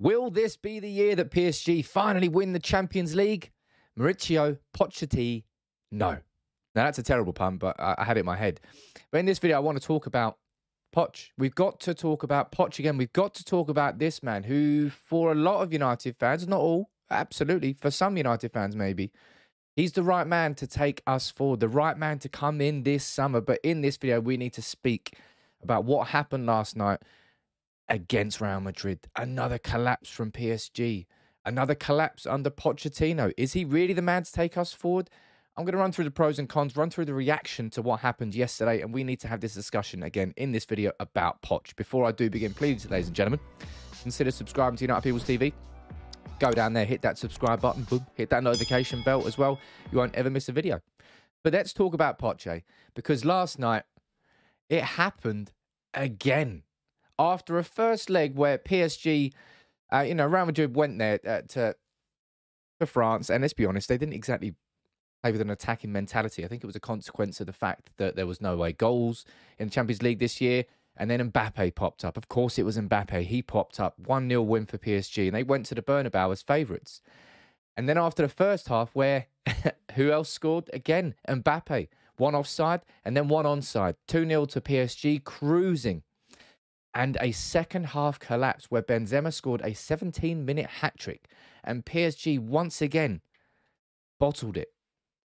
Will this be the year that PSG finally win the Champions League? Mauricio Pochettino. No. Now, that's a terrible pun, but I had it in my head. But in this video, I want to talk about Poch. We've got to talk about Poch again. We've got to talk about this man who, for a lot of United fans, not all, absolutely, for some United fans maybe, he's the right man to take us forward, the right man to come in this summer. But in this video, we need to speak about what happened last night against Real Madrid. Another collapse from PSG. Another collapse under Pochettino. Is he really the man to take us forward? I'm going to run through the pros and cons, run through the reaction to what happened yesterday, and we need to have this discussion again in this video about Poch. Before I do begin, please, ladies and gentlemen, consider subscribing to United People's TV. Go down there, hit that subscribe button, boom, hit that notification bell as well. You won't ever miss a video. But let's talk about Poch, because last night it happened again. After a first leg where PSG, Real Madrid went there to France, and let's be honest, they didn't exactly play with an attacking mentality. I think it was a consequence of the fact that there was no way goals in the Champions League this year. And then Mbappe popped up. Of course, it was Mbappe. He popped up. 1-0 win for PSG. And they went to the Bernabeu as favourites. And then after the first half, where who else scored? Again, Mbappe. One offside and then one onside. 2-0 to PSG, cruising. And a second half collapse where Benzema scored a 17-minute hat-trick. And PSG once again bottled it.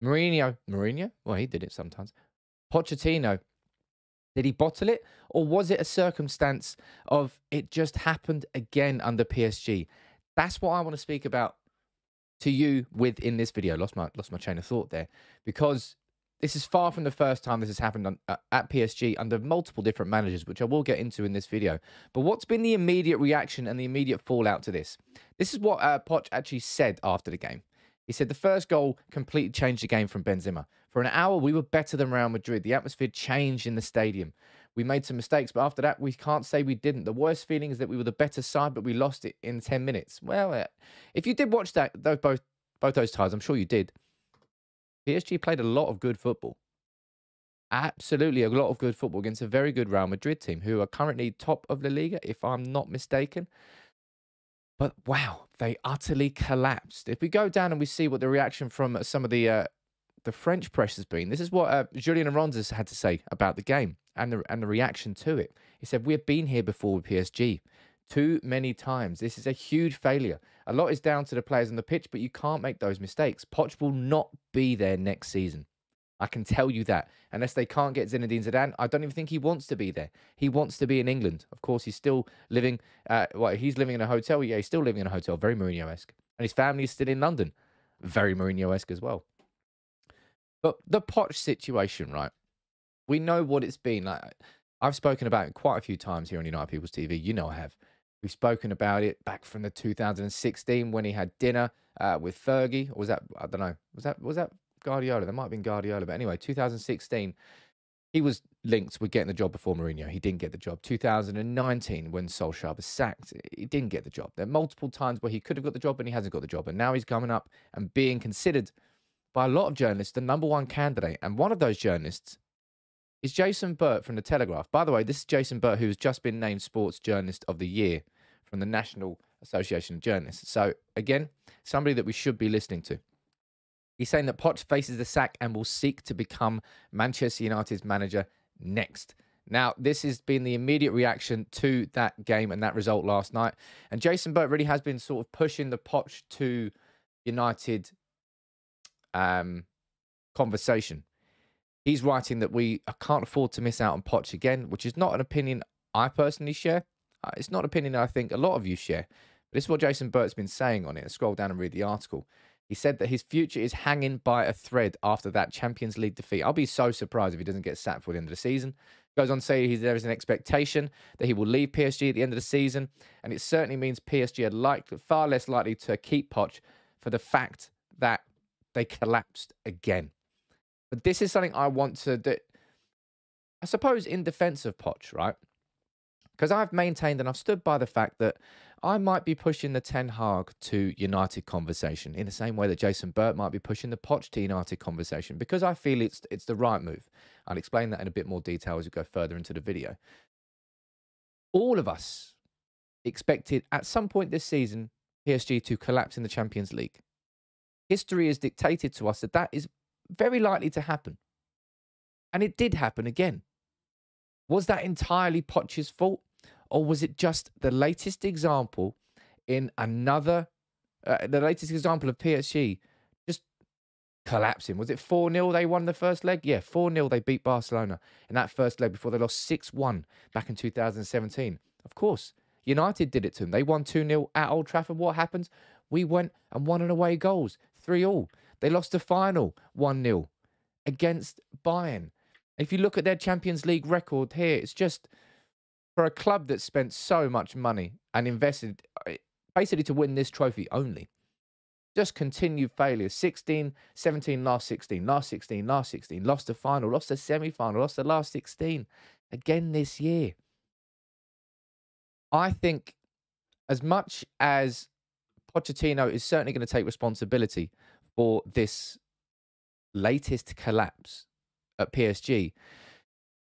Mourinho? Well, he did it sometimes. Pochettino. Did he bottle it, or was it a circumstance of it just happened again under PSG? That's what I want to speak about to you within this video. Lost my train of thought there, because this is far from the first time this has happened at PSG under multiple different managers, which I will get into in this video. But what's been the immediate reaction and the immediate fallout to this? This is what Poch actually said after the game. He said, the first goal completely changed the game from Benzema. For an hour, we were better than Real Madrid. The atmosphere changed in the stadium. We made some mistakes, but after that, we can't say we didn't. The worst feeling is that we were the better side, but we lost it in 10 minutes. Well, if you did watch that, both those ties, I'm sure you did, PSG played a lot of good football. Absolutely a lot of good football against a very good Real Madrid team, who are currently top of La Liga, if I'm not mistaken. But wow, they utterly collapsed. If we go down and we see what the reaction from some of the French press has been, this is what Julien Aronso had to say about the game and the reaction to it. He said, we have been here before with PSG too many times. This is a huge failure. A lot is down to the players on the pitch, but you can't make those mistakes. Poch will not be there next season. I can tell you that. Unless they can't get Zinedine Zidane, I don't even think he wants to be there. He wants to be in England. Of course, he's still living... he's living in a hotel. Yeah, he's still living in a hotel. Very Mourinho-esque. And his family is still in London. Very Mourinho-esque as well. But the Poch situation, right? We know what it's been. Like, I've spoken about it quite a few times here on United People's TV. You know I have. We've spoken about it back from the 2016 when he had dinner with Fergie. Or was that... I don't know. Was that Guardiola? There might have been Guardiola, but anyway, 2016, he was linked with getting the job before Mourinho. He didn't get the job. 2019, when Solskjaer was sacked, he didn't get the job. There are multiple times where he could have got the job and he hasn't got the job, and now he's coming up and being considered by a lot of journalists the number one candidate, and one of those journalists is Jason Burt from The Telegraph. By the way, this is Jason Burt, who's just been named Sports Journalist of the Year from the National Association of Journalists. So, again, somebody that we should be listening to. He's saying that Poch faces the sack and will seek to become Manchester United's manager next. Now, this has been the immediate reaction to that game and that result last night. And Jason Burt really has been sort of pushing the Poch to United conversation. He's writing that we can't afford to miss out on Poch again, which is not an opinion I personally share. It's not an opinion I think a lot of you share. But this is what Jason Burt's been saying on it. Let's scroll down and read the article. He said that his future is hanging by a thread after that Champions League defeat. I'll be so surprised if he doesn't get sacked for the end of the season. Goes on to say there is an expectation that he will leave PSG at the end of the season, and it certainly means PSG are far less likely to keep Poch for the fact that they collapsed again. But this is something I want to do, I suppose, in defense of Poch, right? Because I've maintained and I've stood by the fact that I might be pushing the Ten Hag to United conversation in the same way that Jason Burt might be pushing the Poch to United conversation, because I feel it's the right move. I'll explain that in a bit more detail as we go further into the video. All of us, expected at some point this season PSG to collapse in the Champions League. History has dictated to us that that is very likely to happen. And it did happen again. Was that entirely Poch's fault? Or was it just the latest example in another, the latest example of PSG just collapsing? Was it 4-0 they won the first leg? Yeah, 4-0 they beat Barcelona in that first leg before they lost 6-1 back in 2017. Of course, United did it to them. They won 2-0 at Old Trafford. What happens? We went and won on away goals, 3-3. They lost the final 1-0 against Bayern. If you look at their Champions League record here, it's just for a club that spent so much money and invested basically to win this trophy only. Just continued failure. 16, 17, last 16, last 16, last 16. Lost the final, lost the semi-final, lost the last 16. Again this year. I think as much as Pochettino is certainly going to take responsibility for this latest collapse at PSG,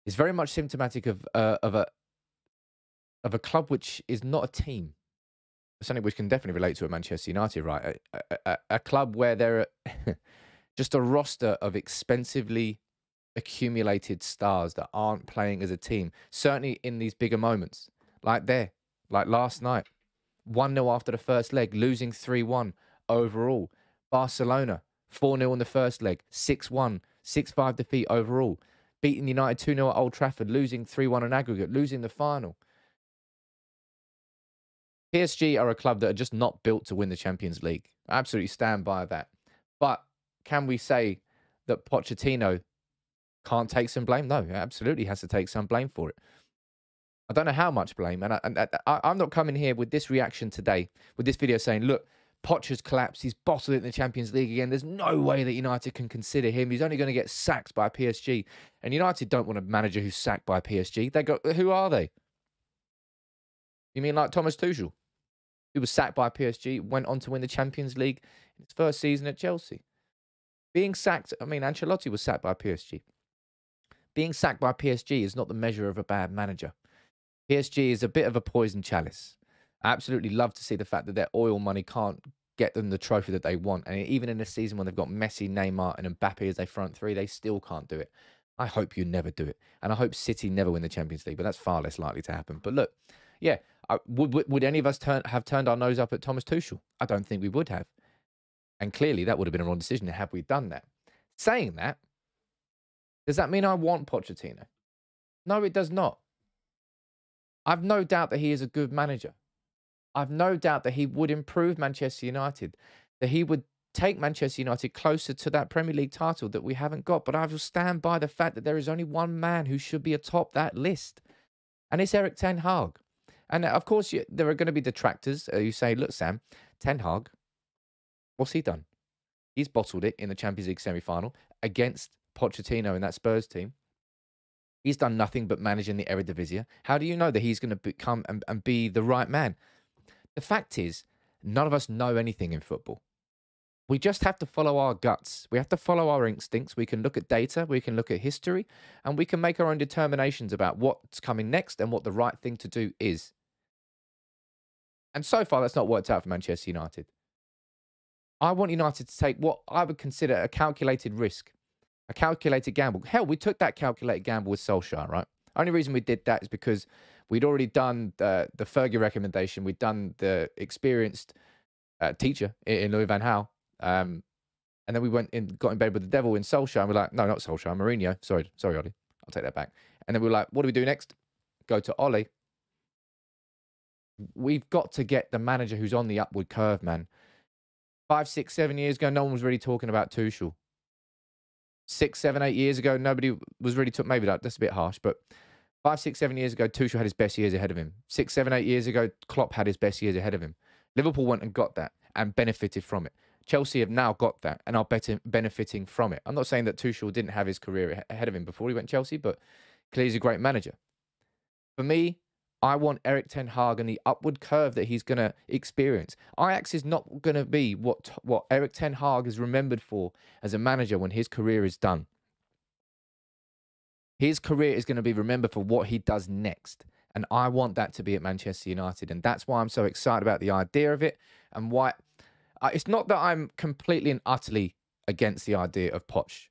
is very much symptomatic of a club which is not a team. Something which can definitely relate to a Manchester United, right? A club where there are just a roster of expensively accumulated stars that aren't playing as a team. Certainly in these bigger moments, like there, like last night, 1-0 after the first leg, losing 3-1 overall. Barcelona, 4-0 in the first leg, 6-1, 6-5 defeat overall. Beating United 2-0 at Old Trafford, losing 3-1 in aggregate, losing the final. PSG are a club that are just not built to win the Champions League. I absolutely stand by that. But can we say that Pochettino can't take some blame? No, he absolutely has to take some blame for it. I don't know how much blame. And I'm not coming here with this reaction today, with this video saying, look, Poch has collapsed. He's bottled it in the Champions League again. There's no way that United can consider him. He's only going to get sacked by PSG. And United don't want a manager who's sacked by PSG. They go, who are they? You mean like Thomas Tuchel? He was sacked by PSG, went on to win the Champions League in his first season at Chelsea. Being sacked, I mean, Ancelotti was sacked by PSG. Being sacked by PSG is not the measure of a bad manager. PSG is a bit of a poisoned chalice. I absolutely love to see the fact that their oil money can't get them the trophy that they want. And even in a season when they've got Messi, Neymar and Mbappe as their front three, they still can't do it. I hope you never do it. And I hope City never win the Champions League, but that's far less likely to happen. But look, yeah, would any of us have turned our nose up at Thomas Tuchel? I don't think we would have. And clearly that would have been a wrong decision had we done that. Saying that, does that mean I want Pochettino? No, it does not. I've no doubt that he is a good manager. I've no doubt that he would improve Manchester United, that he would take Manchester United closer to that Premier League title that we haven't got. But I will stand by the fact that there is only one man who should be atop that list, and it's Erik Ten Hag. And of course, there are going to be detractors who say, look, Sam, Ten Hag, what's he done? He's bottled it in the Champions League semi-final against Pochettino in that Spurs team. He's done nothing but managing the Eredivisie. How do you know that he's going to become and be the right man? The fact is, none of us know anything in football. We just have to follow our guts. We have to follow our instincts. We can look at data, we can look at history, and we can make our own determinations about what's coming next and what the right thing to do is. And so far, that's not worked out for Manchester United. I want United to take what I would consider a calculated risk. A calculated gamble. Hell, we took that calculated gamble with Solskjaer, right? Only reason we did that is because we'd already done the Fergie recommendation. We'd done the experienced teacher in Louis Van Gaal. And then we went in, got in bed with the devil in Solskjaer. And we're like, no, not Solskjaer, Mourinho. Sorry, Ollie. I'll take that back. And then we were like, what do we do next? Go to Ollie. We've got to get the manager who's on the upward curve, man. 5, 6, 7 years ago, no one was really talking about Tuchel. 6, 7, 8 years ago, nobody was really talking. Maybe that's a bit harsh, but 5, 6, 7 years ago, Tuchel had his best years ahead of him. 6, 7, 8 years ago, Klopp had his best years ahead of him. Liverpool went and got that and benefited from it. Chelsea have now got that and are benefiting from it. I'm not saying that Tuchel didn't have his career ahead of him before he went to Chelsea, but clearly he's a great manager. For me, I want Erik Ten Hag and the upward curve that he's going to experience. Ajax is not going to be what Erik Ten Hag is remembered for as a manager when his career is done. His career is going to be remembered for what he does next. And I want that to be at Manchester United. And that's why I'm so excited about the idea of it. And why it's not that I'm completely and utterly against the idea of Poch,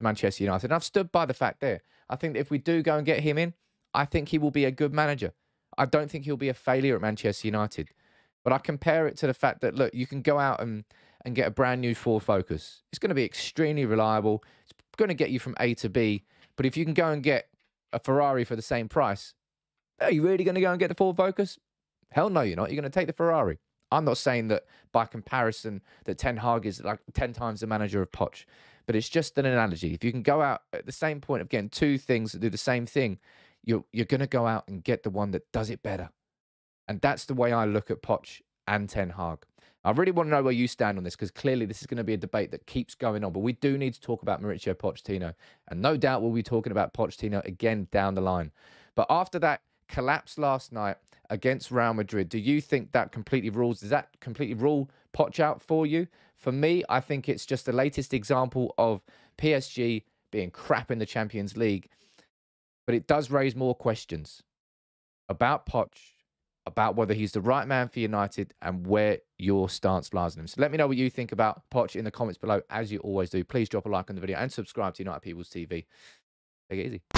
Manchester United. And I've stood by the fact there. I think that if we do go and get him in, I think he will be a good manager. I don't think he'll be a failure at Manchester United. But I compare it to the fact that, look, you can go out and get a brand new Ford Focus. It's going to be extremely reliable. It's going to get you from A to B. But if you can go and get a Ferrari for the same price, are you really going to go and get the Ford Focus? Hell no, you're not. You're going to take the Ferrari. I'm not saying that by comparison that Ten Hag is like 10 times the manager of Poch. But it's just an analogy. If you can go out at the same point of getting two things that do the same thing, you're going to go out and get the one that does it better. And that's the way I look at Poch and Ten Hag. I really want to know where you stand on this, because clearly this is going to be a debate that keeps going on. But we do need to talk about Mauricio Pochettino. And no doubt we'll be talking about Pochettino again down the line. But after that collapse last night against Real Madrid, do you think that completely rules? Does that completely rule Poch out for you? For me, I think it's just the latest example of PSG being crap in the Champions League. But it does raise more questions about Poch, about whether he's the right man for United and where your stance lies on him. So let me know what you think about Poch in the comments below, as you always do. Please drop a like on the video and subscribe to United People's TV. Take it easy.